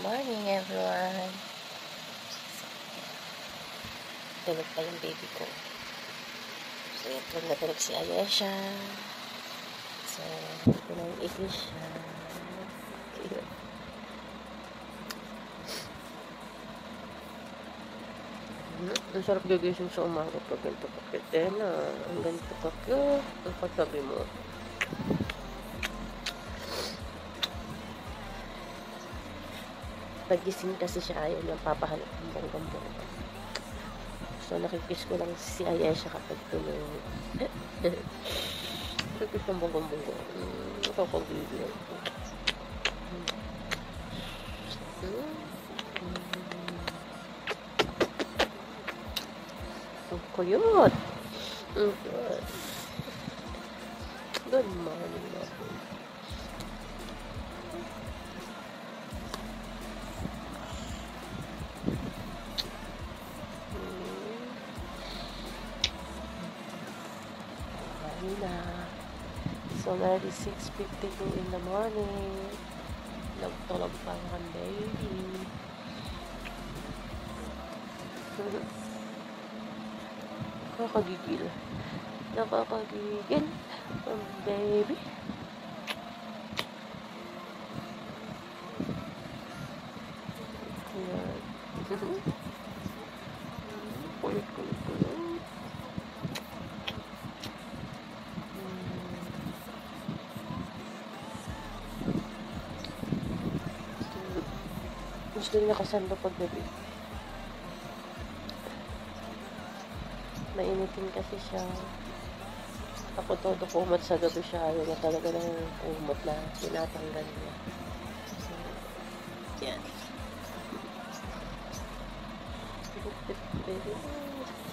Good morning, everyone. Tulog pa yung baby ko. So, tulog na tulog si Ayesha. So, ito na yung Ayesha. Cute. Ang sarap gagising sa umaga pag ganito ka cute. Ang ganito ka cute. Ang kasabi mo. Pagising kasi siya ayaw niyang papahalap ng bonggang-bonggang. So, nakikiss ko lang si Ayesha kapag tulog. Nakikiss ng bonggang-bonggang. Nakakagigil. Ang kuyot! Ang kuyot! Good morning, natin. So, already 6:52 in the morning. Nagtulog pa ang baby. Nakakagigil. Nakakagigil ang baby. Kulit. Gusto rin nakasando pag gabi. Mainitin kasi siya. Ako todo kumot sa gabi siya. Ayaw na talaga ng kumot na tinatanggal niya. So, yan. Baby.